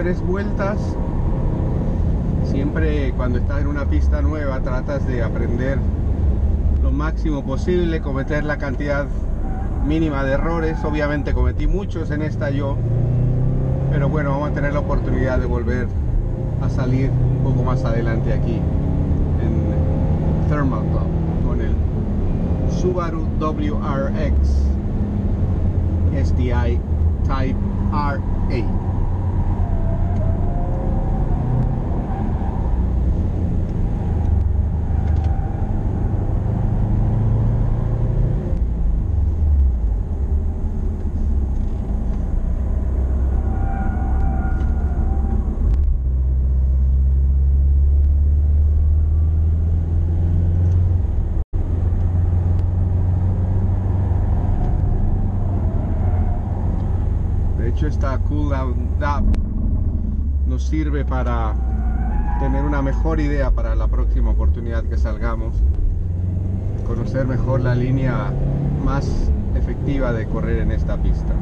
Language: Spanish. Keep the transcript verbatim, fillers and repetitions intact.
tres vueltas. Siempre cuando estás en una pista nueva tratas de aprender lo máximo posible, cometer la cantidad mínima de errores. Obviamente cometí muchos en esta yo, pero bueno, vamos a tener la oportunidad de volver a salir un poco más adelante aquí en Thermal Club con el Subaru W R X S T I Type R A. Esta cool down app nos sirve para tener una mejor idea para la próxima oportunidad que salgamos, conocer mejor la línea más efectiva de correr en esta pista.